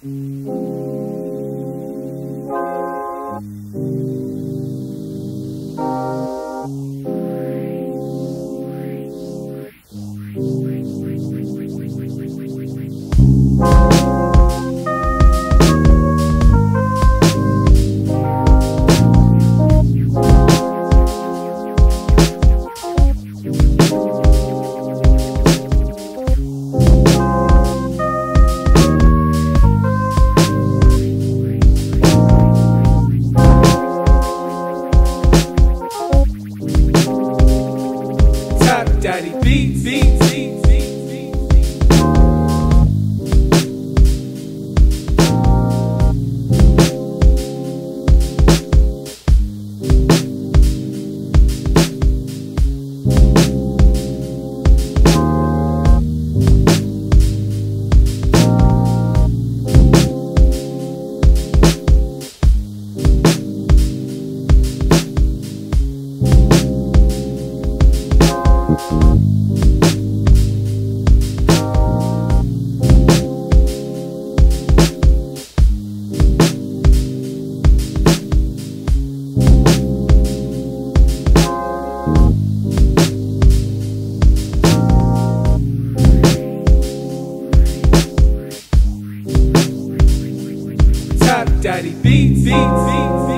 Daddy beat, beat, beat, beat. Daddy beat, beat, beat.